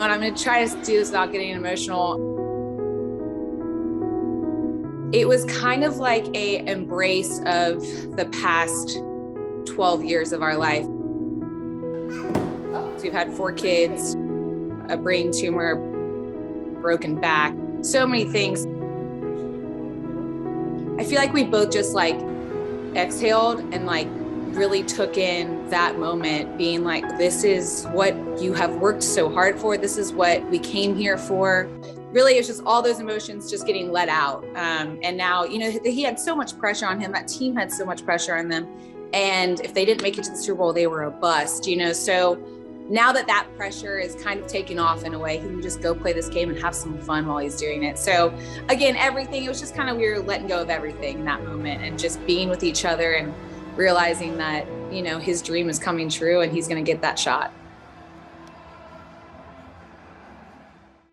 And I'm going to try to do this without getting emotional. It was kind of like an embrace of the past 12 years of our life. So we've had 4 kids, a brain tumor, broken back, so many things. I feel like we both just exhaled and really took in that moment, being like, this is what you have worked so hard for. This is what we came here for. Really, it's just all those emotions just getting let out. And now, he had so much pressure on him. That team had so much pressure on them. And if they didn't make it to the Super Bowl, they were a bust, So now that pressure is kind of taken off in a way, he can just go play this game and have some fun while he's doing it. So again, it was just we were letting go of everything in that moment and just being with each other and realizing that, his dream is coming true and he's going to get that shot.